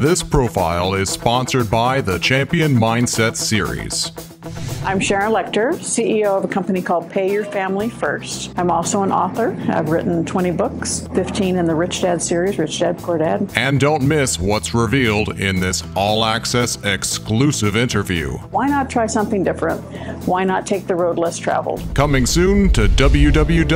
This profile is sponsored by the Champion Mindset Series. I'm Sharon Lechter, CEO of a company called Pay Your Family First. I'm also an author. I've written 20 books, 15 in the Rich Dad series, Rich Dad, Poor Dad. And don't miss what's revealed in this all-access exclusive interview. Why not try something different? Why not take the road less traveled? Coming soon to www.boa.tv.